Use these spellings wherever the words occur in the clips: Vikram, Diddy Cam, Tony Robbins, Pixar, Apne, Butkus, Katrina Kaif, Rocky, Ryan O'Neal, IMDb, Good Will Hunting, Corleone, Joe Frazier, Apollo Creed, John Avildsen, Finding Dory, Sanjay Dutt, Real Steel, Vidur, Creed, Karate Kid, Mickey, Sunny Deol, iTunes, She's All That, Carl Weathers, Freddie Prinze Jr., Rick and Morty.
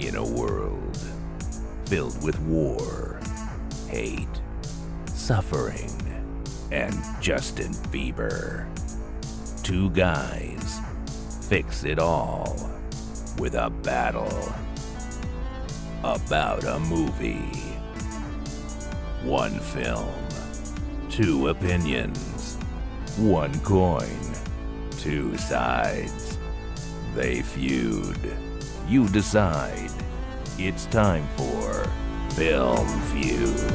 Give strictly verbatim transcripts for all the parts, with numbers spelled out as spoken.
in a world filled with war, hate, suffering, and Justin Bieber. Two guys fix it all with a battle about a movie. One film, two opinions, one coin, two sides. They feud. You decide. It's time for Film Feud.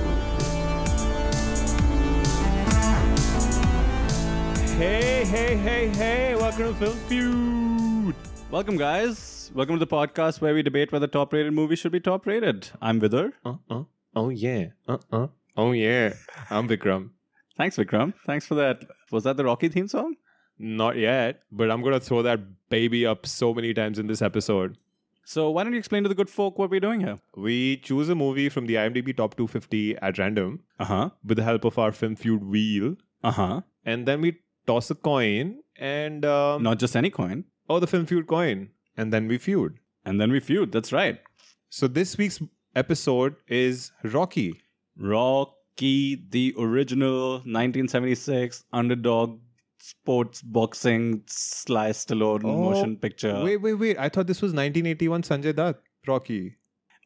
Hey, hey, hey, hey, welcome to Film Feud. Welcome, guys. Welcome to the podcast where we debate whether top-rated movies should be top-rated. I'm Vidur. Uh-uh. Oh, yeah. Uh-uh. Oh, yeah. I'm Vikram. Thanks, Vikram. Thanks for that. Was that the Rocky theme song? Not yet, but I'm going to throw that baby up so many times in this episode. So why don't you explain to the good folk what we're doing here? We choose a movie from the IMDb Top two fifty at random. Uh-huh. With the help of our Film Feud wheel. Uh-huh. And then we toss a coin and... Um, Not just any coin. Oh, the Film Feud coin. And then we feud. And then we feud. That's right. So this week's episode is Rocky. Rocky, the original nineteen seventy-six underdog sports boxing Sly Stallone oh, motion picture. Wait, wait, wait. I thought this was nineteen eighty-one Sanjay Dutt Rocky.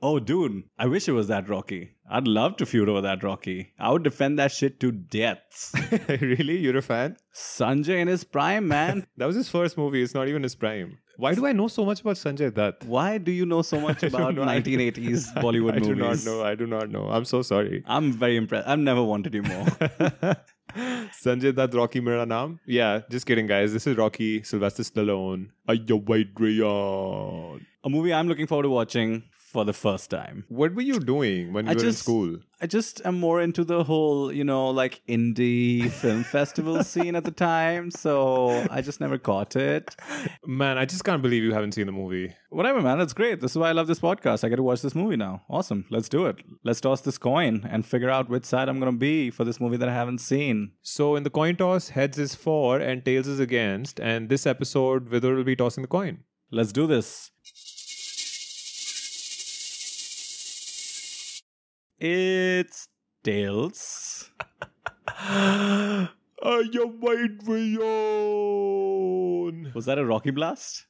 Oh, dude. I wish it was that Rocky. I'd love to feud over that Rocky. I would defend that shit to death. Really? You're a fan? Sanjay in his prime, man. That was his first movie. It's not even his prime. Why do I know so much about Sanjay Dutt? Why do you know so much about nineteen eighties Bollywood I, I movies? I do not know. I do not know. I'm so sorry. I'm very impressed. I've never wanted you more. Sanjay Dutt, Rocky Miranam. Yeah, just kidding, guys. This is Rocky, Sylvester Stallone. Ayo, Adrian. A movie I'm looking forward to watching. For the first time. What were you doing when I you just, were in school? I just am more into the whole, you know, like indie film festival scene at the time. So I just never caught it. Man, I just can't believe you haven't seen the movie. Whatever, man. It's great. This is why I love this podcast. I get to watch this movie now. Awesome. Let's do it. Let's toss this coin and figure out which side I'm going to be for this movie that I haven't seen. So in the coin toss, heads is for and tails is against. And this episode, Vidur will be tossing the coin. Let's do this. It's tails. I am wide beyond. Was that a Rocky blast?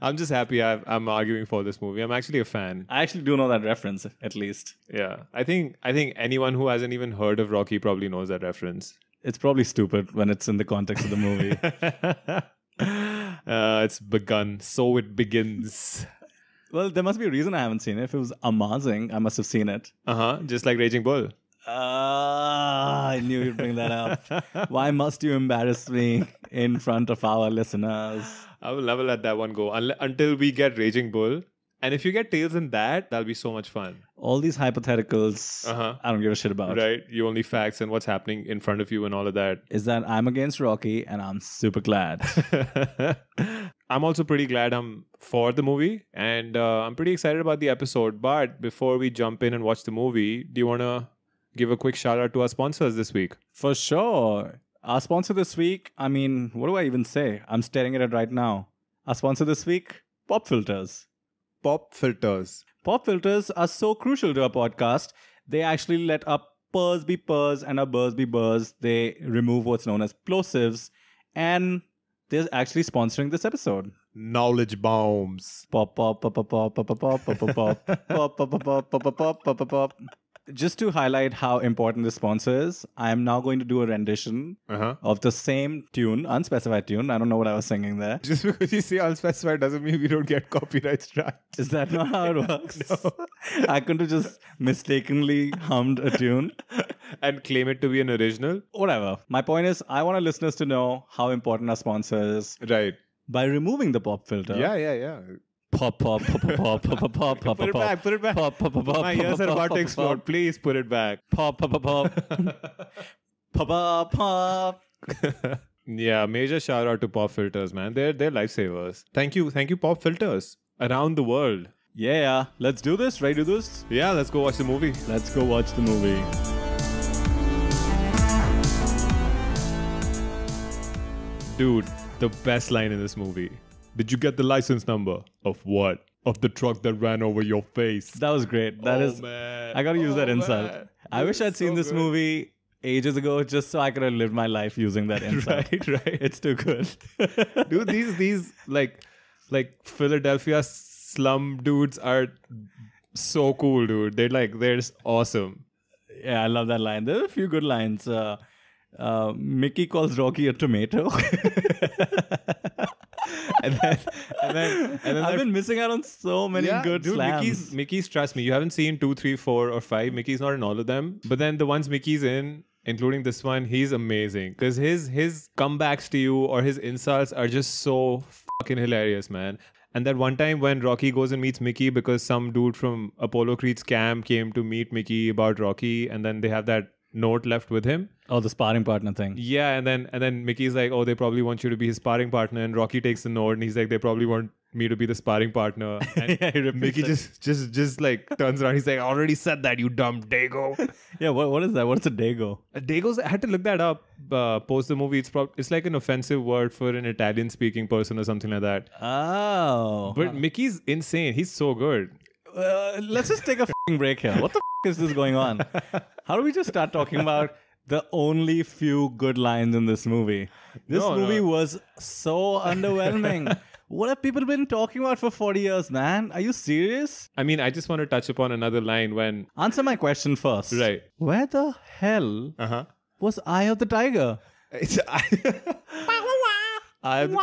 I'm just happy I've, I'm arguing for this movie. I'm actually a fan. I actually do know that reference, at least. Yeah, I think I think anyone who hasn't even heard of Rocky probably knows that reference. It's probably stupid when it's in the context of the movie. uh, it's begun, so it begins. Well, there must be a reason I haven't seen it. If it was amazing, I must have seen it. Uh-huh. Just like Raging Bull. Ah, uh, I knew you'd bring that up. Why must you embarrass me in front of our listeners? I will never let that one go Un until we get Raging Bull. And if you get tails in that, that'll be so much fun. All these hypotheticals, uh-huh. I don't give a shit about. Right? You only facts and what's happening in front of you and all of that. Is that I'm against Rocky and I'm super glad. I'm also pretty glad I'm for the movie. And uh, I'm pretty excited about the episode. But before we jump in and watch the movie, do you want to give a quick shout out to our sponsors this week? For sure. Our sponsor this week, I mean, what do I even say? I'm staring at it right now. Our sponsor this week, Pop Filters. Pop filters. Pop filters are so crucial to our podcast. They actually let our purrs be purrs and our burrs be burrs. They remove what's known as plosives. And they're actually sponsoring this episode. Knowledge bombs. Pop, pop, pop, pop, pop, pop, pop, pop, pop, pop, pop, pop, pop, pop, pop, pop, pop, pop. Just to highlight how important this sponsor is, I am now going to do a rendition uh-huh. of the same tune, unspecified tune. I don't know what I was singing there. Just because you say unspecified doesn't mean we don't get copyright strikes. Is that not how it works? No. I couldn't have just mistakenly hummed a tune. And claim it to be an original? Whatever. My point is, I want our listeners to know how important our sponsor is. Right. By removing the pop filter. Yeah, yeah, yeah. Pop, pop, pop, pop, pop, pop, pop, pop. Put it back, put it back. Pop, pop, pop, pop. My ears are about to explode. Please put it back. Pop, pop, pop, pop. Pop, pop, pop. Yeah, major shout out to Pop Filters, man. They're they're lifesavers. Thank you, thank you, Pop Filters around the world. Yeah, let's do this. Ready to do this? Yeah, let's go watch the movie. Let's go watch the movie. Dude, the best line in this movie. Did you get the license number? Of what? of the truck that ran over your face. That was great. That oh, is, man. I gotta use oh, that insult. Man. I wish I'd seen so this good. movie ages ago, just so I could have lived my life using that insult. Right, right. It's too good. Dude, these these like like Philadelphia slum dudes are so cool, dude. They're like they're just awesome. Yeah, I love that line. There are a few good lines. Uh, uh, Mickey calls Rocky a tomato. and then, and then, and then I've been missing out on so many yeah, good dude, slams. Mickey's, Mickey's, trust me, you haven't seen two, three, four, or five. Mickey's not in all of them. But then the ones Mickey's in, including this one, he's amazing. Because his, his comebacks to you or his insults are just so fucking hilarious, man. And that one time when Rocky goes and meets Mickey because some dude from Apollo Creed's camp came to meet Mickey about Rocky, and then they have that note left with him. Oh, the sparring partner thing. Yeah, and then and then Mickey's like, oh, they probably want you to be his sparring partner, and Rocky takes the note and he's like, they probably want me to be the sparring partner. And yeah, Mickey it. just just just like turns around, he's like, I already said that, you dumb dago. Yeah, what what is that? What's a dago? A dago's, I had to look that up uh, post the movie. It's probably it's like an offensive word for an Italian speaking person or something like that. Oh. But Mickey's insane. He's so good. Uh, let's just take a f***ing break here. What the f*** is this going on? How do we just start talking about the only few good lines in this movie? This no, movie no. was so underwhelming. What have people been talking about for forty years, man? Are you serious? I mean, I just want to touch upon another line when... Answer my question first. Right. Where the hell uh-huh. was Eye of the Tiger? It's Eye... Eye of the...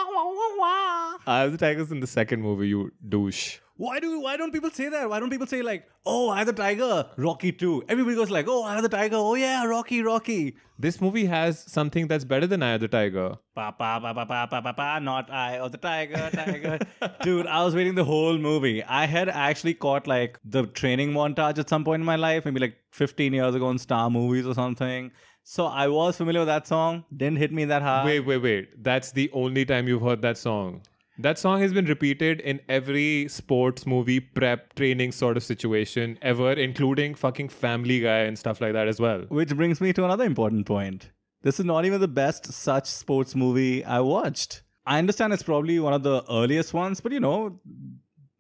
Eye of the Tiger's in the second movie, you douche. Why do why don't people say that? Why don't people say like, oh, Eye of the Tiger, Rocky two? Everybody goes like, oh, Eye of the Tiger, oh yeah, Rocky, Rocky. This movie has something that's better than Eye of the Tiger. Pa pa pa pa pa pa pa pa, not Eye of the Tiger, Tiger. Dude, I was waiting the whole movie. I had actually caught like the training montage at some point in my life, maybe like fifteen years ago in Star Movies or something. So I was familiar with that song. Didn't hit me that hard. Wait, wait, wait. That's the only time you've heard that song. That song has been repeated in every sports movie prep training sort of situation ever, including fucking Family Guy and stuff like that as well. Which brings me to another important point. This is not even the best such sports movie I watched. I understand it's probably one of the earliest ones, but you know,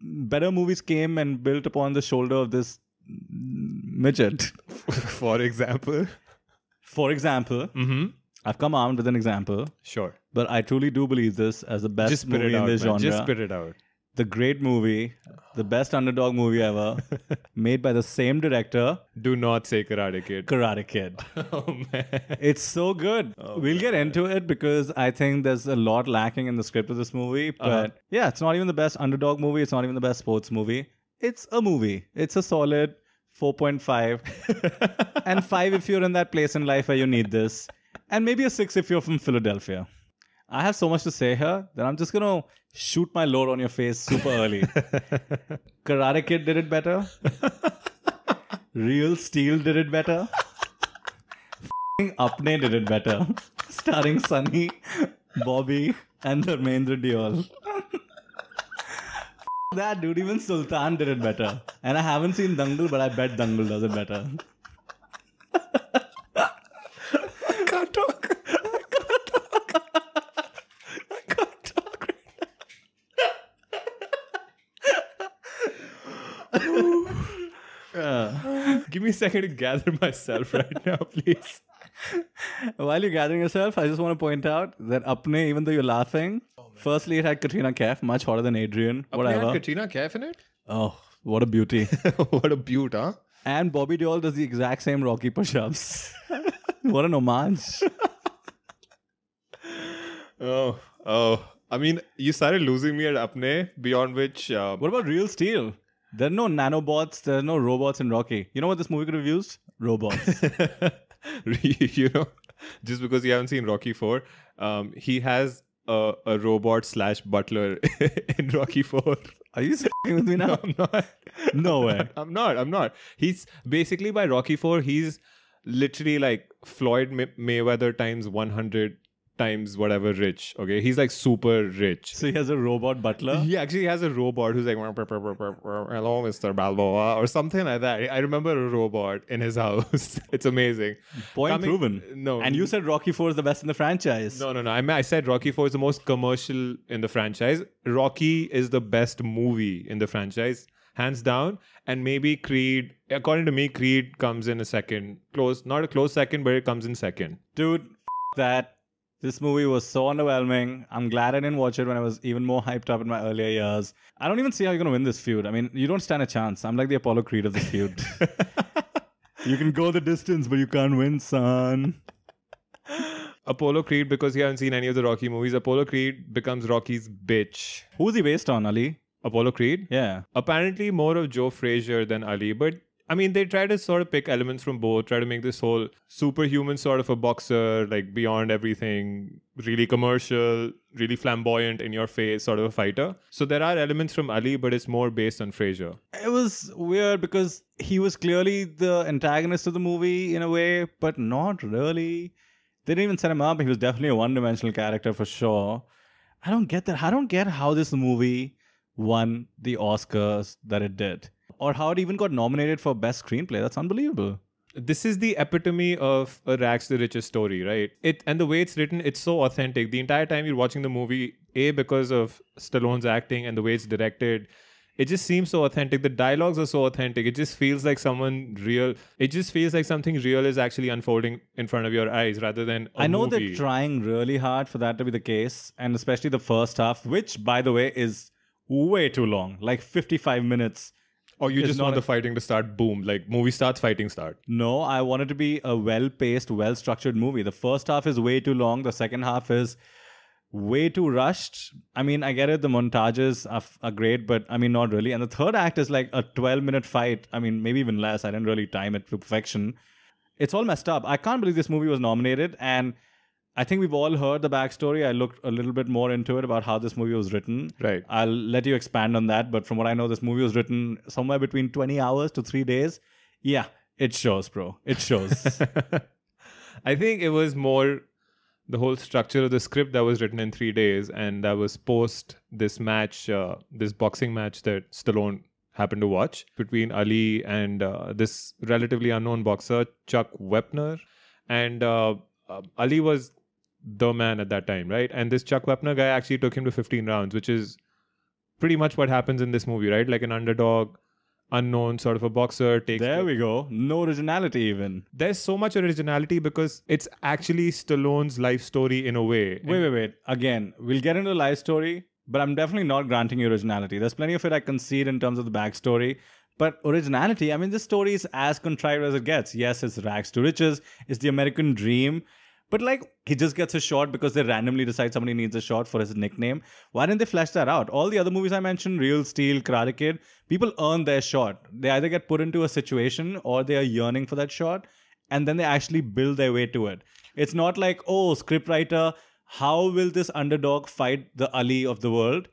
better movies came and built upon the shoulder of this midget. For example? For example. Mm-hmm. I've come armed with an example. Sure. But I truly do believe this as the best movie in this genre. Just spit it out. The great movie, the best underdog movie ever, made by the same director. Do not say Karate Kid. Karate Kid. Oh, man. It's so good. Oh, we'll man. get into it because I think there's a lot lacking in the script of this movie. But uh-huh. yeah, it's not even the best underdog movie. It's not even the best sports movie. It's a movie. It's a solid four point five. And five if you're in that place in life where you need this. And maybe a six if you're from Philadelphia. I have so much to say here that I'm just going to shoot my load on your face super early. Karate Kid did it better. Real Steel did it better. F***ing Apne did it better. Starring Sunny, Bobby, and Dharmendra Deol. F*** that, dude. Even Sultan did it better. And I haven't seen Dangal, but I bet Dangal does it better. Give me a second to gather myself right now, please. While you're gathering yourself, I just want to point out that Apne, even though you're laughing, oh, firstly, it had Katrina Kaif, much hotter than Adrian. Apne whatever. had Katrina Kaif in it? Oh, what a beauty. What a beaut, huh? And Bobby Deol does the exact same Rocky push-ups. What an homage. Oh, oh. I mean, you started losing me at Apne, beyond which... Um, what about Real Steel? There are no nanobots, there are no robots in Rocky. You know what this movie could have used? Robots. You know, just because you haven't seen Rocky four, um, he has a, a robot slash butler in Rocky four. Are you fucking with me now? No, I'm not. No I'm way. Not, I'm not, I'm not. He's basically by Rocky four, he's literally like Floyd May Mayweather times one hundred times whatever rich. Okay, he's like super rich. So he has a robot butler? He actually has a robot who's like, hello, Mister Balboa, or something like that. I remember a robot in his house. It's amazing. Point Coming, proven. No. And you said Rocky four is the best in the franchise. No, no, no. I, mean, I said Rocky four is the most commercial in the franchise. Rocky is the best movie in the franchise, hands down. And maybe Creed, according to me, Creed comes in a second. Close, not a close second, but it comes in second. Dude, f*** that. This movie was so underwhelming. I'm glad I didn't watch it when I was even more hyped up in my earlier years. I don't even see how you're going to win this feud. I mean, you don't stand a chance. I'm like the Apollo Creed of this feud. You can go the distance, but you can't win, son. Apollo Creed, because you haven't seen any of the Rocky movies, Apollo Creed becomes Rocky's bitch. Who's he based on, Ali? Apollo Creed? Yeah. Apparently more of Joe Frazier than Ali, but... I mean, they try to sort of pick elements from both, try to make this whole superhuman sort of a boxer, like beyond everything, really commercial, really flamboyant, in your face sort of a fighter. So there are elements from Ali, but it's more based on Frazier. It was weird because he was clearly the antagonist of the movie in a way, but not really. They didn't even set him up. He was definitely a one-dimensional character for sure. I don't get that. I don't get how this movie won the Oscars that it did. Or how it even got nominated for Best Screenplay. That's unbelievable. This is the epitome of a Rags the Riches story, right? It And the way it's written, it's so authentic. The entire time you're watching the movie, A, because of Stallone's acting and the way it's directed, it just seems so authentic. The dialogues are so authentic. It just feels like someone real. It just feels like something real is actually unfolding in front of your eyes rather than a I know movie. They're trying really hard for that to be the case. And especially the first half, which, by the way, is way too long. Like fifty-five minutes. Or you it's just want the fighting to start, boom. Like, movie starts, fighting start. No, I want it to be a well-paced, well-structured movie. The first half is way too long. The second half is way too rushed. I mean, I get it. The montages are, are great, but I mean, not really. And the third act is like a twelve-minute fight. I mean, maybe even less. I didn't really time it to perfection. It's all messed up. I can't believe this movie was nominated. And I think we've all heard the backstory. I looked a little bit more into it about how this movie was written. Right. I'll let you expand on that. But from what I know, this movie was written somewhere between twenty hours to three days. Yeah, it shows, bro. It shows. I think it was more the whole structure of the script that was written in three days. And that was post this match, uh, this boxing match that Stallone happened to watch between Ali and uh, this relatively unknown boxer, Chuck Wepner. And uh, uh, Ali was the man at that time, right? And this Chuck Wepner guy actually took him to fifteen rounds, which is pretty much what happens in this movie, right? Like an underdog, unknown sort of a boxer takes... There the... we go. No originality even. There's so much originality because it's actually Stallone's life story in a way. Wait, wait, wait. Again, we'll get into the life story, but I'm definitely not granting you originality. There's plenty of it I concede in terms of the backstory. But originality, I mean, this story is as contrived as it gets. Yes, it's rags to riches. It's the American dream. But like, he just gets a shot because they randomly decide somebody needs a shot for his nickname. Why didn't they flesh that out? All the other movies I mentioned, Real Steel, Karate Kid, people earn their shot. They either get put into a situation or they are yearning for that shot. And then they actually build their way to it. It's not like, oh, scriptwriter, how will this underdog fight the Ali of the world?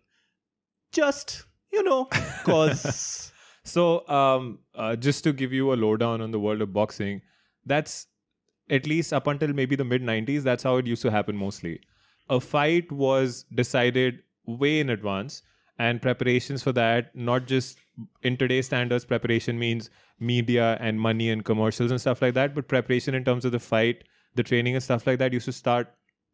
Just, you know, cause. So um, uh, just to give you a lowdown on the world of boxing, that's... At least up until maybe the mid nineties, that's how it used to happen mostly. A fight was decided way in advance, and preparations for that, not just in today's standards, preparation means media and money and commercials and stuff like that, but preparation in terms of the fight, the training and stuff like that used to start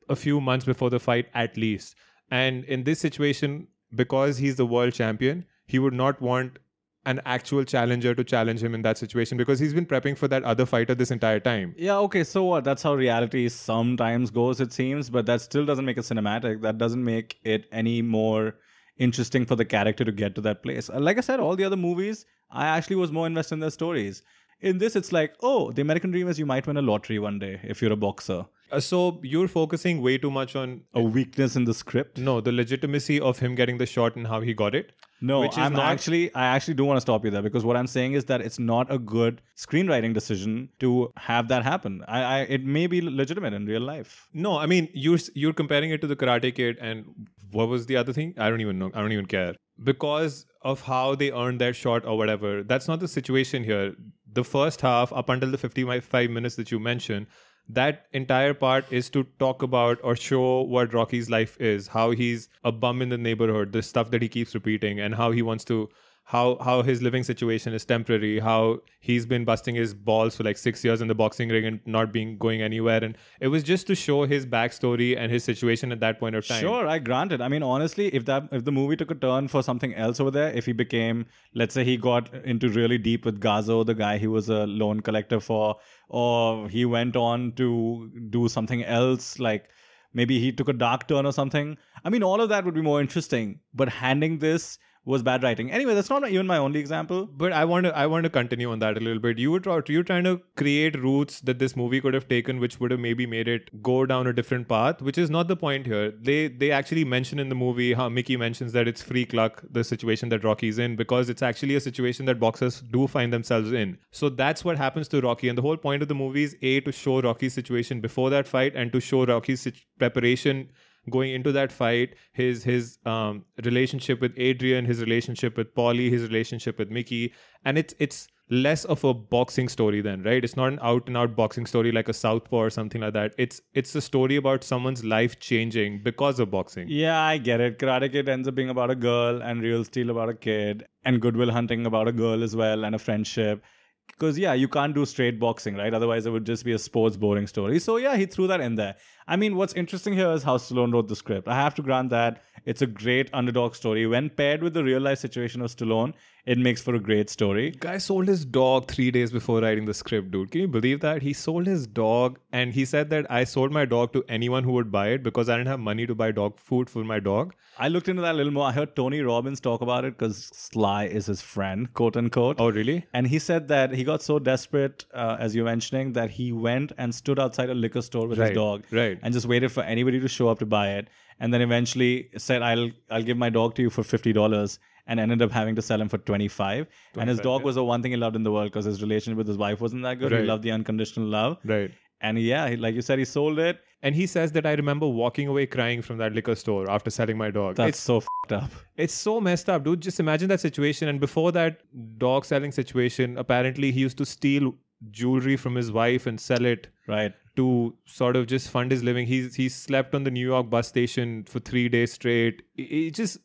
a few months before the fight at least. And in this situation, because he's the world champion, he would not want an actual challenger to challenge him in that situation because he's been prepping for that other fighter this entire time. Yeah, okay, so what? That's how reality sometimes goes, it seems, but that still doesn't make it cinematic. That doesn't make it any more interesting for the character to get to that place. Like I said, all the other movies, I actually was more invested in their stories. In this, it's like, oh, the American dream is you might win a lottery one day if you're a boxer. Uh, so you're focusing way too much on... A weakness in the script? No, the legitimacy of him getting the shot and how he got it. No, which I'm is not... actually, I actually do want to stop you there because what I'm saying is that it's not a good screenwriting decision to have that happen. I, I it may be legitimate in real life. No, I mean, you're, you're comparing it to the Karate Kid and what was the other thing? I don't even know. I don't even care. Because of how they earned their shot or whatever, that's not the situation here. The first half up until the fifty-five minutes that you mentioned, that entire part is to talk about or show what Rocky's life is, how he's a bum in the neighborhood, the stuff that he keeps repeating, and how he wants to, how how his living situation is temporary, how he's been busting his balls for like six years in the boxing ring and not being going anywhere. And it was just to show his backstory and his situation at that point of time. Sure, I grant it. I mean, honestly, if that if the movie took a turn for something else over there, if he became, let's say he got into really deep with Gazo, the guy he was a loan collector for, or he went on to do something else, like maybe he took a dark turn or something. I mean, all of that would be more interesting. But handing this was bad writing. Anyway, that's not even my only example. But I want to I want to continue on that a little bit. You were try, you were trying to create routes that this movie could have taken, which would have maybe made it go down a different path, which is not the point here. They they actually mention in the movie how Mickey mentions that it's free luck, the situation that Rocky's in, because it's actually a situation that boxers do find themselves in. So that's what happens to Rocky. And the whole point of the movie is A, to show Rocky's situation before that fight and to show Rocky's preparation going into that fight, his his um, relationship with Adrian, his relationship with Paulie, his relationship with Mickey. And it's it's less of a boxing story then, right? It's not an out-and-out boxing story like a Southpaw or something like that. It's it's a story about someone's life changing because of boxing. Yeah, I get it. Karate Kid ends up being about a girl and Real Steel about a kid and Good Will Hunting about a girl as well and a friendship. Because, yeah, you can't do straight boxing, right? Otherwise, it would just be a sports boring story. So, yeah, he threw that in there. I mean, what's interesting here is how Stallone wrote the script. I have to grant that it's a great underdog story. When paired with the real-life situation of Stallone, it makes for a great story. Guy sold his dog three days before writing the script, dude. Can you believe that? He sold his dog and he said that I sold my dog to anyone who would buy it because I didn't have money to buy dog food for my dog. I looked into that a little more. I heard Tony Robbins talk about it because Sly is his friend, quote unquote. Oh, really? And he said that he got so desperate, uh, as you're mentioning, that he went and stood outside a liquor store with right, his dog. Right. And just waited for anybody to show up to buy it, and then eventually said, I'll I'll give my dog to you for fifty dollars, and ended up having to sell him for twenty-five dollars. And his dog yeah. was the one thing he loved in the world because his relationship with his wife wasn't that good. Right. He loved the unconditional love. Right. And yeah, like you said, he sold it. And he says that I remember walking away crying from that liquor store after selling my dog. That's it's, so f***ed up. It's so messed up, dude. Just imagine that situation. And before that dog selling situation, apparently he used to steal jewelry from his wife and sell it. Right. To sort of just fund his living. He's he slept on the New York bus station for three days straight. It, it just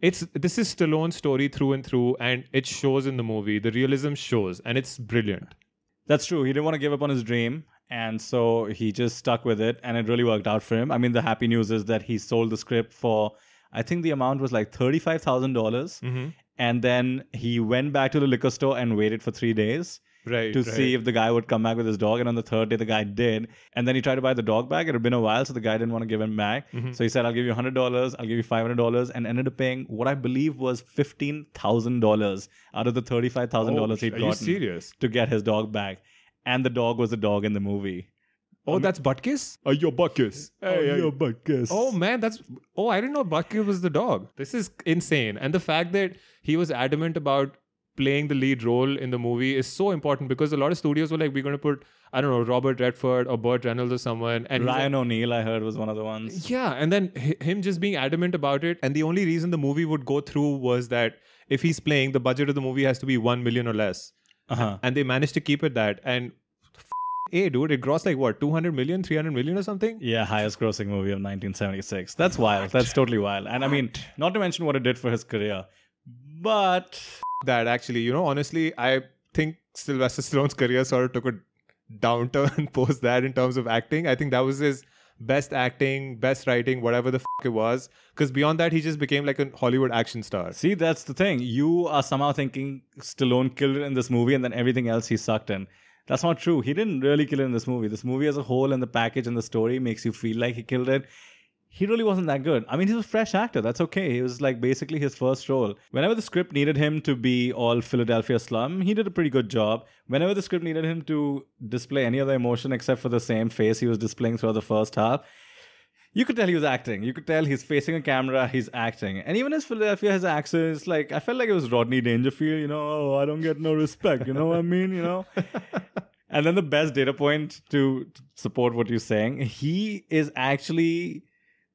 it's this is Stallone's story through and through, and it shows in the movie. The realism shows, and it's brilliant. That's true. He didn't want to give up on his dream, and so he just stuck with it, and it really worked out for him. I mean, the happy news is that he sold the script for, I think the amount was like thirty-five thousand dollars, mm-hmm. and then he went back to the liquor store and waited for three days. Right, to right. see if the guy would come back with his dog. And on the third day, the guy did. And then he tried to buy the dog back. It had been a while, so the guy didn't want to give him back. Mm-hmm. So he said, I'll give you one hundred dollars, I'll give you five hundred dollars, and ended up paying what I believe was fifteen thousand dollars out of the thirty-five thousand dollars oh, he'd gotten. Are you serious? To get his dog back. And the dog was the dog in the movie. Oh, um, that's Butkus? Uh, yo, Butkus. Hey, oh, yo, Butkus. Oh, man, that's... Oh, I didn't know Butkus was the dog. This is insane. And the fact that he was adamant about playing the lead role in the movie is so important because a lot of studios were like, we're going to put, I don't know, Robert Redford or Burt Reynolds or someone. And Ryan like, O'Neal, I heard, was one of the ones. Yeah, and then him just being adamant about it. And the only reason the movie would go through was that if he's playing, the budget of the movie has to be one million or less. Uh-huh. And they managed to keep it that. And hey, dude, it grossed like what, two hundred million, three hundred million or something? Yeah, highest grossing movie of nineteen seventy-six. That's wild. What? That's totally wild. And I mean, not to mention what it did for his career. But... that actually, you know, honestly, I think Sylvester Stallone's career sort of took a downturn post that in terms of acting. I think that was his best acting, best writing, whatever the f*** it was. Because beyond that, he just became like a Hollywood action star. See, that's the thing. You are somehow thinking Stallone killed it in this movie and then everything else he sucked in. That's not true. He didn't really kill it in this movie. This movie as a whole and the package and the story makes you feel like he killed it. He really wasn't that good. I mean, he's a fresh actor. That's okay. He was like basically his first role. Whenever the script needed him to be all Philadelphia slum, he did a pretty good job. Whenever the script needed him to display any other emotion except for the same face he was displaying throughout the first half, you could tell he was acting. You could tell he's facing a camera, he's acting. And even his Philadelphia, his accents, like, I felt like it was Rodney Dangerfield, you know, oh, I don't get no respect, you know what I mean, you know? And then the best data point to support what you're saying, he is actually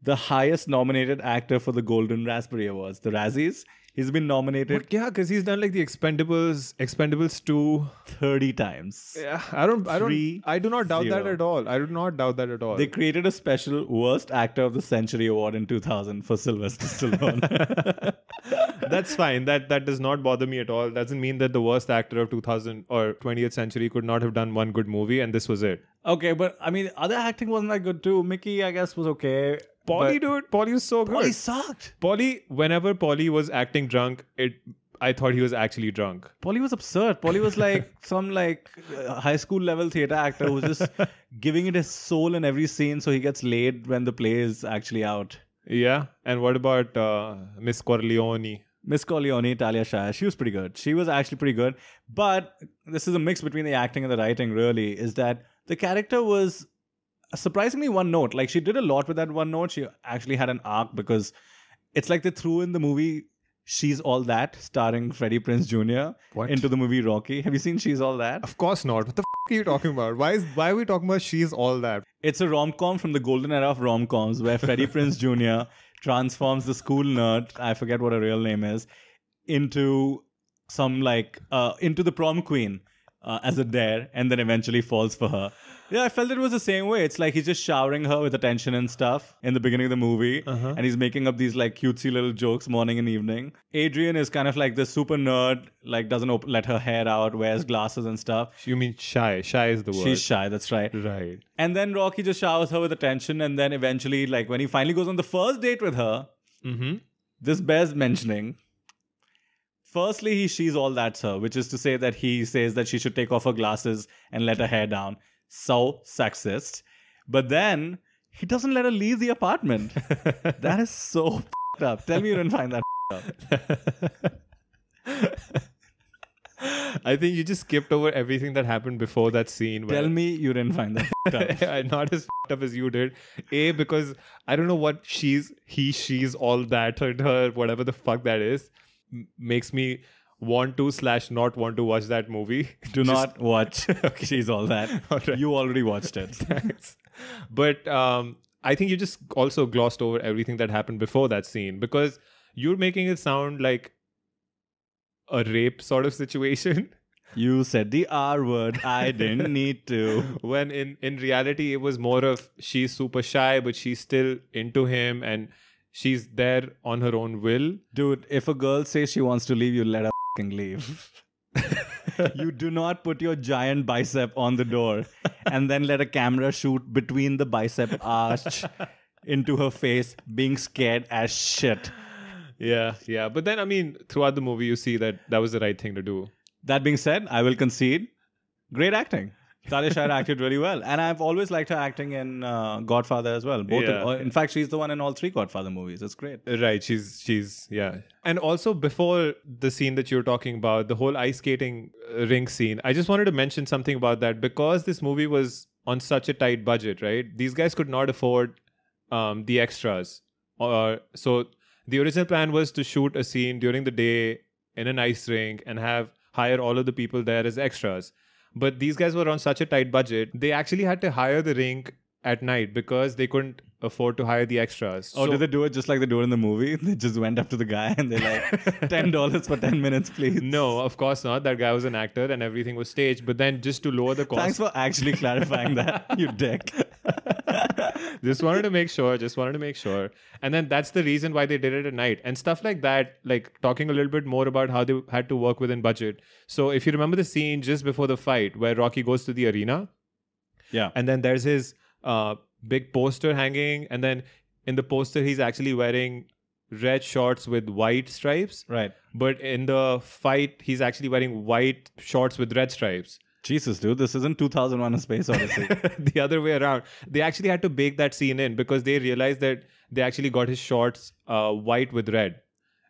the highest nominated actor for the Golden Raspberry Awards, the Razzies. He's been nominated. But yeah, because he's done like the Expendables, Expendables two, thirty times. Yeah, I don't, I don't, Three, I do not doubt zero. that at all. I do not doubt that at all. They created a special Worst Actor of the Century award in two thousand for Sylvester Stallone. That's fine. That that does not bother me at all. Doesn't mean that the worst actor of two thousand or twentieth century could not have done one good movie, and this was it. Okay, but I mean, other acting wasn't that good too. Mickey, I guess, was okay. Paulie, dude, Paulie was so good. Paulie sucked. Paulie, whenever Paulie was acting drunk, it I thought he was actually drunk. Paulie was absurd. Paulie was like some like uh, high school level theatre actor who was just giving it his soul in every scene, so he gets laid when the play is actually out. Yeah, and what about uh, Miss Corleone? Miss Corleone, Talia Shire, she was pretty good. She was actually pretty good. But this is a mix between the acting and the writing, really, is that the character was surprisingly one note. Like, she did a lot with that one note. She actually had an arc because it's like they threw in the movie She's All That, starring Freddie Prinze Junior What? Into the movie Rocky. Have you seen She's All That? Of course not. What the f*** are you talking about? Why is why are we talking about She's All That? It's a rom-com from the golden era of rom-coms where Freddie Prinze Junior transforms the school nerd, I forget what her real name is, into some like, uh, into the prom queen uh, as a dare, and then eventually falls for her. Yeah, I felt it was the same way. It's like he's just showering her with attention and stuff in the beginning of the movie. Uh-huh. And he's making up these like cutesy little jokes morning and evening. Adrian is kind of like the super nerd, like doesn't op let her hair out, wears glasses and stuff. You mean shy. Shy is the word. She's shy, that's right. Right. And then Rocky just showers her with attention. And then eventually, like when he finally goes on the first date with her, mm-hmm. this bears mentioning. Firstly, he she's all that's her, which is to say that he says that she should take off her glasses and let her hair down. So sexist. But then he doesn't let her leave the apartment. That is so f***ed up. Tell me you didn't find that f***ed up. I think you just skipped over everything that happened before that scene. Tell me you didn't find that f***ed up. Not as f***ed up as you did. A, because I don't know what she's, he, she's, all that, her, her whatever the fuck that is, makes me want to slash not want to watch that movie. Do just, not watch. Okay. She's all that. All right. You already watched it. Thanks. But um, I think you just also glossed over everything that happened before that scene, because you're making it sound like a rape sort of situation. You said the R word. I didn't need to. When in, in reality, it was more of she's super shy, but she's still into him and she's there on her own will. Dude, if a girl says she wants to leave, you let her leave. You do not put your giant bicep on the door and then let a camera shoot between the bicep arch into her face, being scared as shit. Yeah, yeah. But then, I mean, throughout the movie, you see that that was the right thing to do. That being said, I will concede, great acting. Talia Shire acted really well. And I've always liked her acting in uh, Godfather as well. Both yeah. in, in fact, she's the one in all three Godfather movies. It's great. Right. She's, she's yeah. And also before the scene that you were talking about, the whole ice skating rink scene, I just wanted to mention something about that, because this movie was on such a tight budget, right? These guys could not afford um, the extras. Uh, so the original plan was to shoot a scene during the day in an ice rink and have hire all of the people there as extras. But these guys were on such a tight budget, they actually had to hire the rink at night because they couldn't afford to hire the extras. Oh, so did they do it just like they do it in the movie? They just went up to the guy and they're like, ten dollars for ten minutes, please. No, of course not. That guy was an actor and everything was staged. But then just to lower the cost... Thanks for actually clarifying that, you dick. Just wanted to make sure. Just wanted to make sure. And then that's the reason why they did it at night. And stuff like that, like talking a little bit more about how they had to work within budget. So if you remember the scene just before the fight where Rocky goes to the arena. Yeah. And then there's his... Uh, big poster hanging, and then in the poster he's actually wearing red shorts with white stripes, right? But in the fight he's actually wearing white shorts with red stripes. Jesus, dude, this isn't two thousand one A Space Odyssey. The other way around. They actually had to bake that scene in because they realized that they actually got his shorts uh, white with red,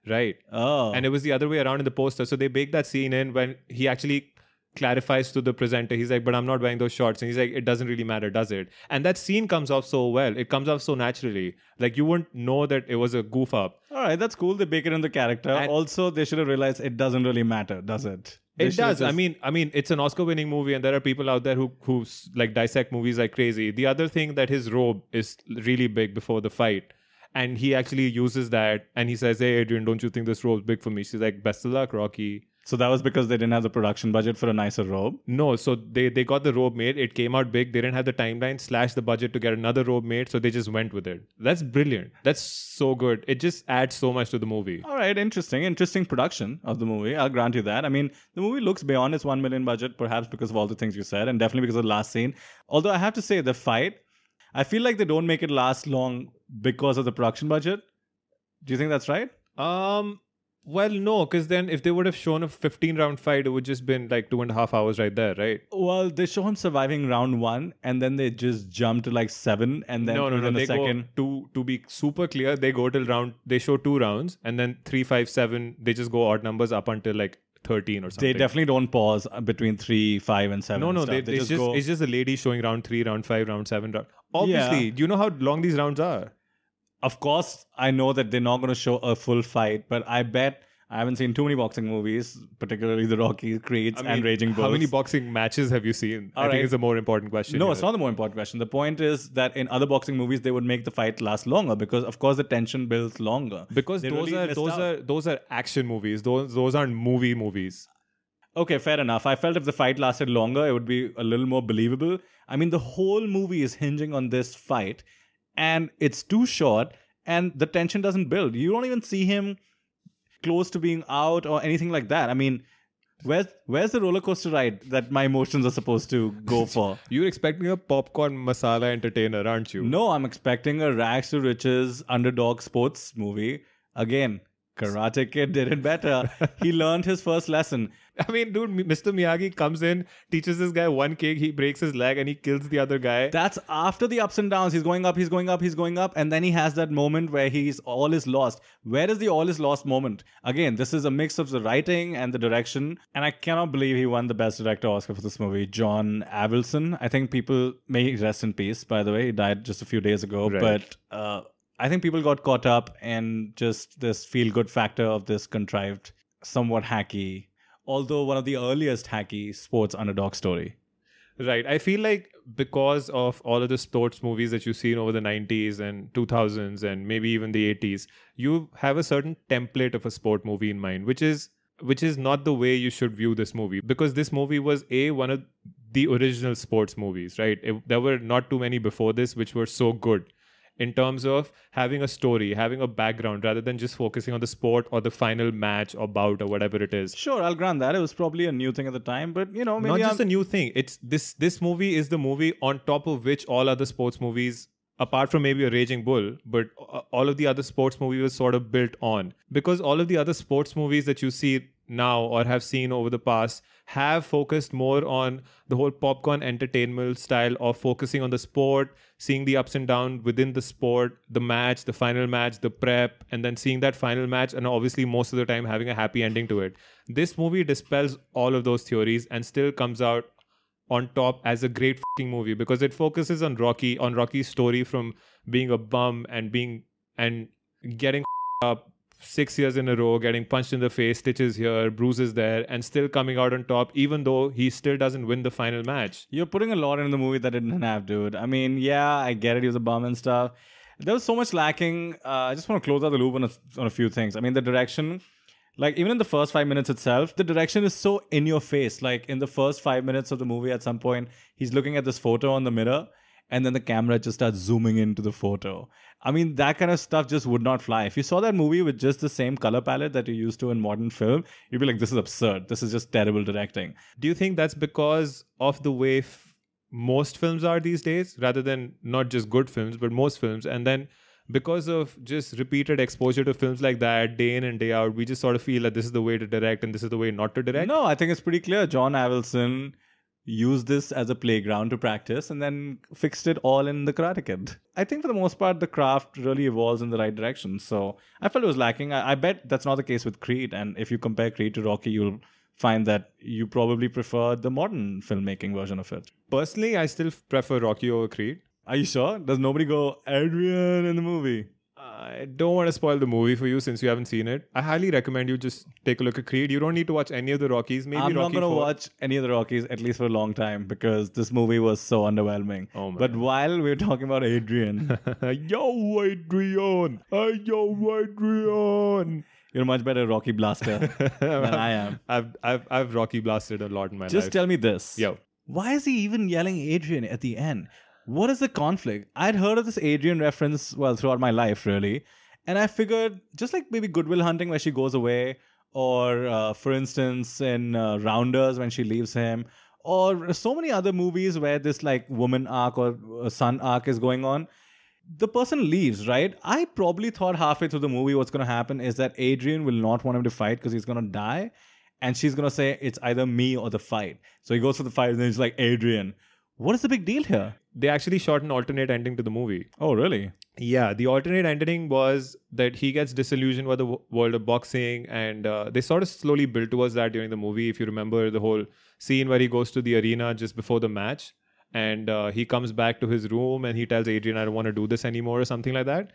right? Oh. And it was the other way around in the poster, so they baked that scene in when he actually clarifies to the presenter. He's like, but I'm not wearing those shorts. And he's like, it doesn't really matter, does it? And that scene comes off so well. It comes off so naturally. Like, you wouldn't know that it was a goof up. All right, that's cool. They bake it in the character. And also, they should have realized it doesn't really matter, does it? They it does. Just... I mean, I mean, it's an Oscar-winning movie and there are people out there who, who like dissect movies like crazy. The other thing that his robe is really big before the fight. And he actually uses that and he says, hey, Adrian, don't you think this robe's big for me? She's like, best of luck, Rocky. So that was because they didn't have the production budget for a nicer robe? No, so they, they got the robe made. It came out big. They didn't have the timeline slash the budget to get another robe made. So they just went with it. That's brilliant. That's so good. It just adds so much to the movie. All right. Interesting. Interesting production of the movie. I'll grant you that. I mean, the movie looks beyond its one million budget, perhaps because of all the things you said and definitely because of the last scene. Although I have to say the fight, I feel like they don't make it last long because of the production budget. Do you think that's right? Um... Well, no, because then if they would have shown a fifteen round fight, it would just been like two and a half hours right there, right? Well, they show him surviving round one and then they just jump to like seven and then no, no, no, the they second. Go, to, to be super clear, they go till round, they show two rounds and then three, five, seven, they just go odd numbers up until like thirteen or something. They definitely don't pause between three, five and seven. No, no, they, they, they just, just go... It's just a lady showing round three, round five, round seven. Round... Obviously, yeah. Do you know how long these rounds are? Of course, I know that they're not going to show a full fight, but I bet I haven't seen too many boxing movies, particularly the Rocky, Creeds, I mean, and Raging Bulls. How many boxing matches have you seen? All I right. think it's a more important question. No, here. It's not the more important question. The point is that in other boxing movies, they would make the fight last longer because, of course, the tension builds longer. Because they those really are those out. are those are action movies. Those those aren't movie movies. Okay, fair enough. I felt if the fight lasted longer, it would be a little more believable. I mean, the whole movie is hinging on this fight. And it's too short and the tension doesn't build. You don't even see him close to being out or anything like that. I mean, where's where's the roller coaster ride that my emotions are supposed to go for? You're expecting a popcorn masala entertainer, aren't you? No, I'm expecting a rags to riches underdog sports movie. Again, Karate Kid did it better. He learned his first lesson. I mean, dude, Mister Miyagi comes in, teaches this guy one kick, he breaks his leg and he kills the other guy. That's after the ups and downs. He's going up, he's going up, he's going up. And then he has that moment where he's all is lost. Where is the all is lost moment? Again, this is a mix of the writing and the direction. And I cannot believe he won the Best Director Oscar for this movie. John Avildsen. I think people may rest in peace, by the way. He died just a few days ago. Right. But... Uh, I think people got caught up in just this feel-good factor of this contrived, somewhat hacky, although one of the earliest hacky sports underdog story. Right. I feel like because of all of the sports movies that you've seen over the nineties and two thousands and maybe even the eighties, you have a certain template of a sport movie in mind, which is which is not the way you should view this movie. Because this movie was A, one of the original sports movies, right? It, there were not too many before this which were so good. In terms of having a story, having a background, rather than just focusing on the sport or the final match or bout or whatever it is. Sure, I'll grant that. It was probably a new thing at the time, but you know, maybe not just I'll... a new thing. It's this. This movie is the movie on top of which all other sports movies, apart from maybe a Raging Bull, but all of the other sports movies were sort of built on, because all of the other sports movies that you see now or have seen over the past have focused more on the whole popcorn entertainment style of focusing on the sport, seeing the ups and downs within the sport, the match, the final match, the prep, and then seeing that final match and obviously most of the time having a happy ending to it. This movie dispels all of those theories and still comes out on top as a great fucking movie because it focuses on Rocky, on Rocky's story from being a bum and being and getting up six years in a row, getting punched in the face, stitches here, bruises there, and still coming out on top, even though he still doesn't win the final match. You're putting a lot in the movie that didn't have, dude. I mean, yeah, I get it. He was a bum and stuff. There was so much lacking. Uh, I just want to close out the loop on a, on a few things. I mean, the direction, like even in the first five minutes itself, the direction is so in your face. Like in the first five minutes of the movie, at some point, he's looking at this photo on the mirror, and then the camera just starts zooming into the photo. I mean, that kind of stuff just would not fly. If you saw that movie with just the same color palette that you're used to in modern film, you'd be like, this is absurd. This is just terrible directing. Do you think that's because of the way f- most films are these days, rather than not just good films, but most films? And then because of just repeated exposure to films like that, day in and day out, we just sort of feel that this is the way to direct and this is the way not to direct? No, I think it's pretty clear. John Avildsen used this as a playground to practice and then fixed it all in the Karate Kid. I think for the most part, the craft really evolves in the right direction. So I felt it was lacking. I, I bet that's not the case with Creed. And if you compare Creed to Rocky, you'll find that you probably prefer the modern filmmaking version of it. Personally, I still prefer Rocky over Creed. Are you sure? Does nobody go, Adrian, in the movie? I don't want to spoil the movie for you since you haven't seen it. I highly recommend you just take a look at Creed. You don't need to watch any of the Rockies. Maybe I'm Rocky not going to watch any of the Rockies, at least for a long time, because this movie was so underwhelming. Oh, man. But while we were talking about Adrian. Yo, Adrian. Hey, yo, Adrian. You're much better Rocky Blaster than I am. I've, I've, I've Rocky Blasted a lot in my just life. Just tell me this. Yo. Why is he even yelling Adrian at the end? What is the conflict? I'd heard of this Adrian reference, well, throughout my life, really. And I figured, just like maybe Good Will Hunting, where she goes away, or uh, for instance, in uh, Rounders, when she leaves him, or so many other movies where this like woman arc or uh, son arc is going on, the person leaves, right? I probably thought halfway through the movie what's going to happen is that Adrian will not want him to fight because he's going to die. And she's going to say, it's either me or the fight. So he goes for the fight and then he's like, Adrian. What is the big deal here? They actually shot an alternate ending to the movie. Oh, really? Yeah, the alternate ending was that he gets disillusioned with the world of boxing, and uh, they sort of slowly built towards that during the movie. If you remember the whole scene where he goes to the arena just before the match, and uh, he comes back to his room and he tells Adrian, I don't want to do this anymore or something like that.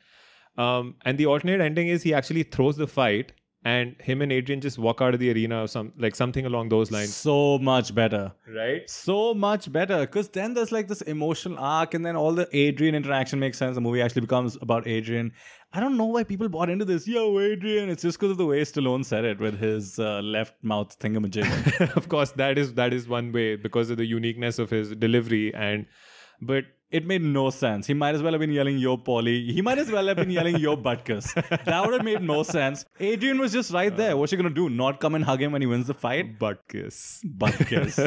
Um, and the alternate ending is he actually throws the fight and him and Adrian just walk out of the arena or some like something along those lines. So much better. Right? So much better. Because then there's like this emotional arc and then all the Adrian interaction makes sense. The movie actually becomes about Adrian. I don't know why people bought into this. Yo, Adrian. It's just because of the way Stallone said it with his uh, left mouth thingamajig. Of course, that is that is one way because of the uniqueness of his delivery. and But... it made no sense. He might as well have been yelling, yo, Paulie. He might as well have been yelling, yo, Butkus. That would have made no sense. Adrian was just right there. What's she going to do? Not come and hug him when he wins the fight? Butkus. Butkus.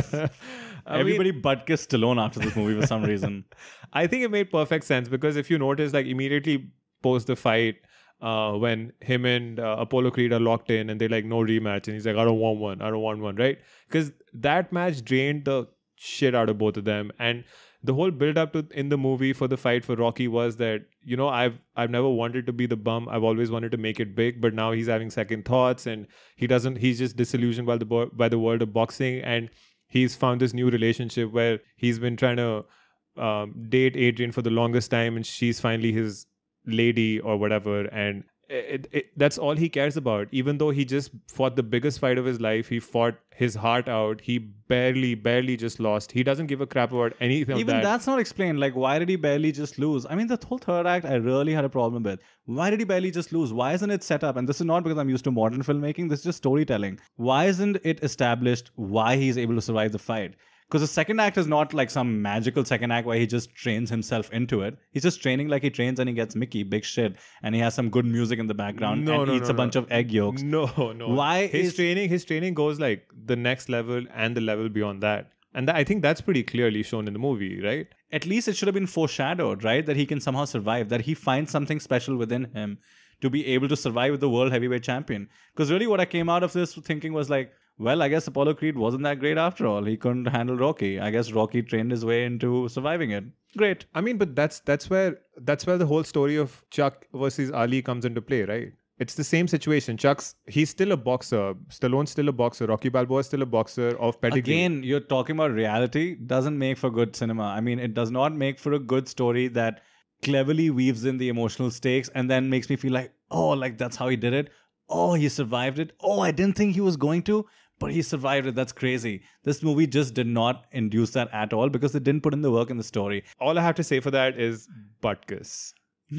Everybody mean, Butkus Stallone after this movie for some reason. I think it made perfect sense because if you notice, like immediately post the fight, uh, when him and uh, Apollo Creed are locked in and they're like, no rematch. And he's like, I don't want one. I don't want one, right? Because that match drained the shit out of both of them. And the whole build-up to in the movie for the fight for Rocky was that, you know, I've I've never wanted to be the bum. I've always wanted to make it big, but now he's having second thoughts and he doesn't. He's just disillusioned by the by the world of boxing, and he's found this new relationship where he's been trying to um, date Adrian for the longest time, and she's finally his lady or whatever, and it, it, that's all he cares about. Even though he just fought the biggest fight of his life, he fought his heart out. He barely, barely just lost. He doesn't give a crap about anything. Even that. That's not explained. Like, why did he barely just lose? I mean, the whole third act, I really had a problem with. Why did he barely just lose? Why isn't it set up? And this is not because I'm used to modern filmmaking. This is just storytelling. Why isn't it established why he's able to survive the fight? Because the second act is not like some magical second act where he just trains himself into it. He's just training like he trains and he gets Mickey, big shit. And he has some good music in the background no, and no, eats no, a no. bunch of egg yolks. No, no. Why his is... training His training goes like the next level and the level beyond that. And th I think that's pretty clearly shown in the movie, right? At least it should have been foreshadowed, right? That he can somehow survive, that he finds something special within him to be able to survive with the world heavyweight champion. Because really what I came out of this thinking was like, well, I guess Apollo Creed wasn't that great after all. He couldn't handle Rocky. I guess Rocky trained his way into surviving it. Great. I mean, but that's that's where that's where the whole story of Chuck versus Ali comes into play, right? It's the same situation. Chuck's, he's still a boxer. Stallone's still a boxer. Rocky Balboa's still a boxer of pedigree. Again, you're talking about reality. Doesn't make for good cinema. I mean, it does not make for a good story that cleverly weaves in the emotional stakes and then makes me feel like, oh, like that's how he did it. Oh, he survived it. Oh, I didn't think he was going to, but he survived it. That's crazy. This movie just did not induce that at all because they didn't put in the work in the story. All I have to say for that is Butkus.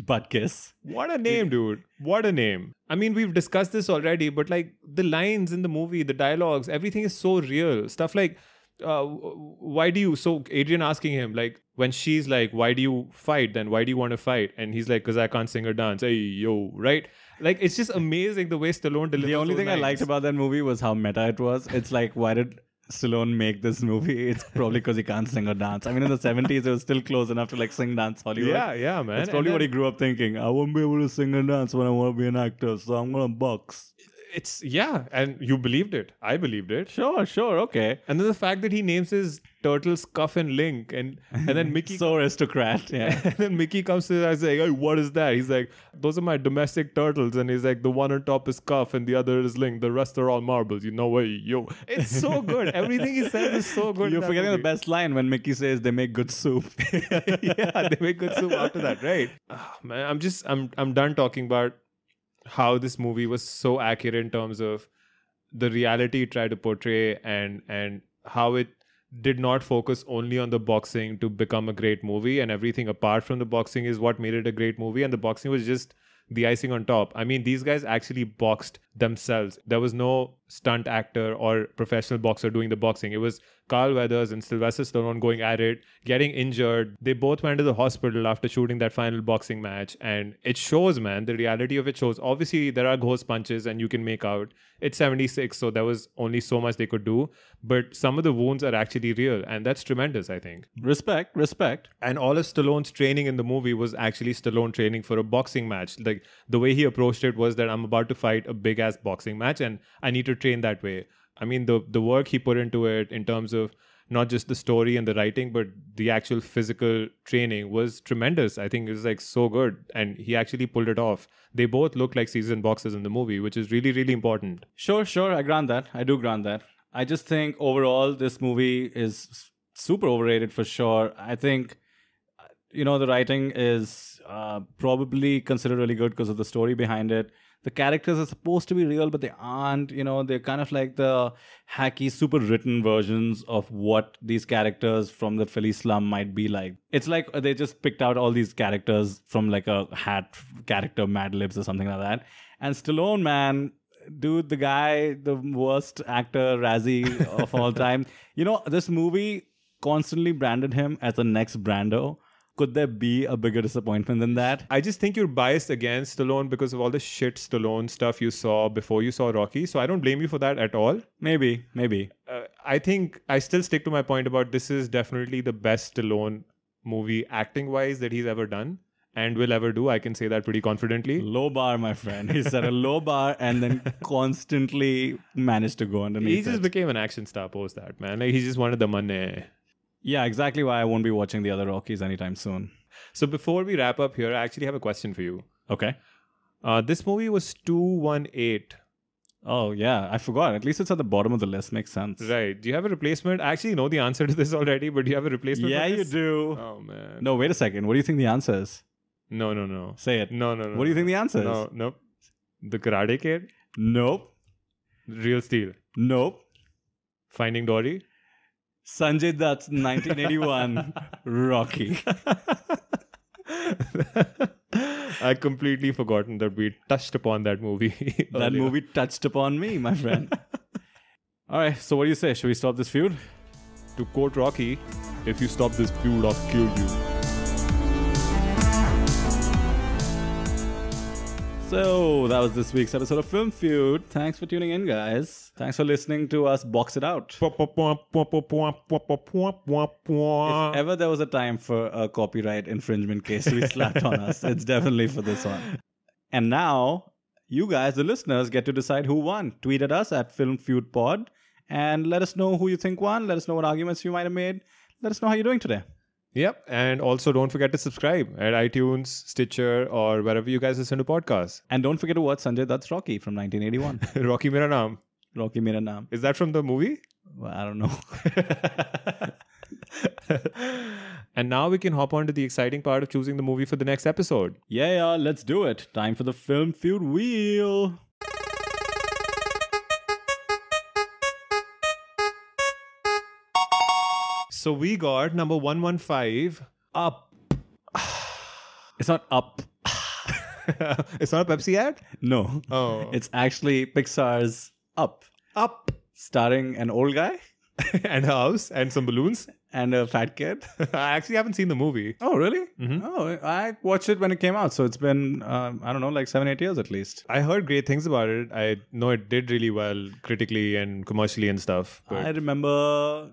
Butkus. What a name, dude. What a name. I mean, we've discussed this already, but like the lines in the movie, the dialogues, everything is so real. Stuff like, uh, why do you... So Adrian asking him, like, when she's like, why do you fight then? Why do you want to fight? And he's like, because I can't sing or dance. Hey, yo, right? Like, it's just amazing the way Stallone delivers. The only thing lines. I liked about that movie was how meta it was. It's like, why did Stallone make this movie? It's probably because he can't sing or dance. I mean, in the seventies, it was still close enough to like sing, dance, Hollywood. Yeah, yeah, man. It's probably then, what he grew up thinking. I won't be able to sing and dance when I want to be an actor, so I'm going to box. It's yeah, and you believed it. I believed it. Sure, sure, okay. And then the fact that he names his turtles Cuff and Link, and and then Mickey so aristocrat. Yeah. And then Mickey comes to us like, "Hey, what is that?" He's like, "Those are my domestic turtles," and he's like, "The one on top is Cuff, and the other is Link. The rest are all marbles." You know what? Yo, it's so good. Everything he says is so good. You're forgetting movie. The best line when Mickey says, "They make good soup." Yeah, they make good soup after that, right? Oh, man, I'm just, I'm, I'm done talking about how this movie was so accurate in terms of the reality it tried to portray, and and how it did not focus only on the boxing to become a great movie, and everything apart from the boxing is what made it a great movie, and the boxing was just the icing on top. I mean, these guys actually boxed themselves. There was no stunt actor or professional boxer doing the boxing. It was Carl Weathers and Sylvester Stallone going at it, getting injured. They both went to the hospital after shooting that final boxing match. And it shows, man, the reality of it shows. Obviously, there are ghost punches and you can make out. It's seventy-six, so there was only so much they could do. But some of the wounds are actually real. And that's tremendous, I think. Respect, respect. And all of Stallone's training in the movie was actually Stallone training for a boxing match. Like, the way he approached it was that I'm about to fight a big-ass boxing match and I need to train that way. I mean, the the work he put into it in terms of not just the story and the writing, but the actual physical training was tremendous. I think it was like so good. And he actually pulled it off. They both look like seasoned boxers in the movie, which is really, really important. Sure, sure. I grant that. I do grant that. I just think overall, this movie is super overrated for sure. I think, you know, the writing is uh, probably considered really good because of the story behind it. The characters are supposed to be real, but they aren't, you know, they're kind of like the hacky, super written versions of what these characters from the Philly slum might be like. It's like they just picked out all these characters from like a hat character, Mad Libs or something like that. And Stallone, man, dude, the guy, the worst actor, Razzie of all time. You know, this movie constantly branded him as the next Brando. Could there be a bigger disappointment than that? I just think you're biased against Stallone because of all the shit Stallone stuff you saw before you saw Rocky. So I don't blame you for that at all. Maybe, maybe. Uh, I think I still stick to my point about this is definitely the best Stallone movie acting-wise that he's ever done and will ever do. I can say that pretty confidently. Low bar, my friend. He set a low bar and then constantly managed to go underneath. He just it. became an action star post that, man. Like, he just wanted the money. Yeah, exactly why I won't be watching the other Rockies anytime soon. So before we wrap up here, I actually have a question for you. Okay. Uh, this movie was two one eight. Oh, yeah. I forgot. At least it's at the bottom of the list. Makes sense. Right. Do you have a replacement? I actually know the answer to this already, but do you have a replacement? Yeah, you do. Oh, man. No, wait a second. What do you think the answer is? No, no, no. Say it. No, no, no. What do you think the answer is? No, nope. The Karate Kid? Nope. Real Steel? Nope. Finding Dory? Sanjay Dutt's nineteen eighty-one Rocky. I completely forgotten that we touched upon that movie. That movie touched upon me, my friend. All right, so what do you say? Should we stop this feud? To quote Rocky, if you stop this feud, I'll kill you. So that was this week's episode of Film Feud. Thanks for tuning in, guys. Thanks for listening to us box it out. If ever there was a time for a copyright infringement case to be slapped on us, it's definitely for this one. And now, you guys, the listeners, get to decide who won. Tweet at us at Film Feud Pod and let us know who you think won. Let us know what arguments you might have made. Let us know how you're doing today. Yep. And also don't forget to subscribe at iTunes, Stitcher, or wherever you guys listen to podcasts. And don't forget to watch Sanjay Dutt's Rocky from nineteen eighty-one. Rocky Miranam. Rocky Miranam. Is that from the movie? Well, I don't know. And now we can hop on to the exciting part of choosing the movie for the next episode. Yeah, yeah, let's do it. Time for the Film Feud Wheel. So we got number one one five, Up. It's not Up. It's not a Pepsi ad? No. Oh. It's actually Pixar's Up. Up. Starring an old guy. And a house and some balloons. And a fat kid. I actually haven't seen the movie. Oh, really? Mm-hmm. Oh, I watched it when it came out. So it's been, um, I don't know, like seven, eight years at least. I heard great things about it. I know it did really well critically and commercially and stuff. But I remember...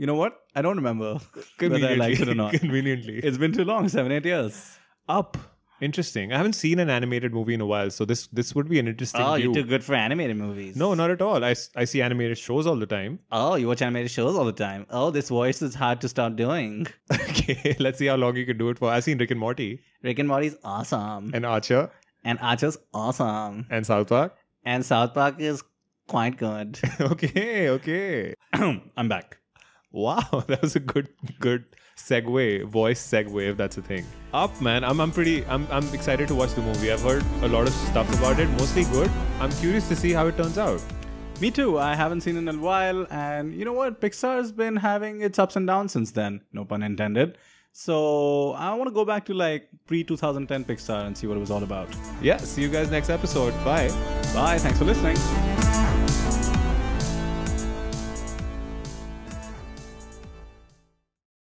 You know what? I don't remember whether I liked it or not. Conveniently. It's been too long, seven, eight years. Up. Interesting. I haven't seen an animated movie in a while, so this this would be an interesting Oh, view. You're too good for animated movies. No, not at all. I, I see animated shows all the time. Oh, you watch animated shows all the time. Oh, this voice is hard to stop doing. Okay, let's see how long you can do it for. I've seen Rick and Morty. Rick and Morty's awesome. And Archer. And Archer's awesome. And South Park. And South Park is quite good. Okay, okay. I'm back. Wow, that was a good, good... segue, voice segue, if that's a thing. Up, man. I'm I'm pretty I'm I'm excited to watch the movie. I've heard a lot of stuff about it, mostly good. I'm curious to see how it turns out. Me too. I haven't seen it in a while, and you know what? Pixar's been having its ups and downs since then. No pun intended. So I want to go back to like pre twenty ten Pixar and see what it was all about. Yeah, see you guys next episode. Bye. Bye. Thanks for listening.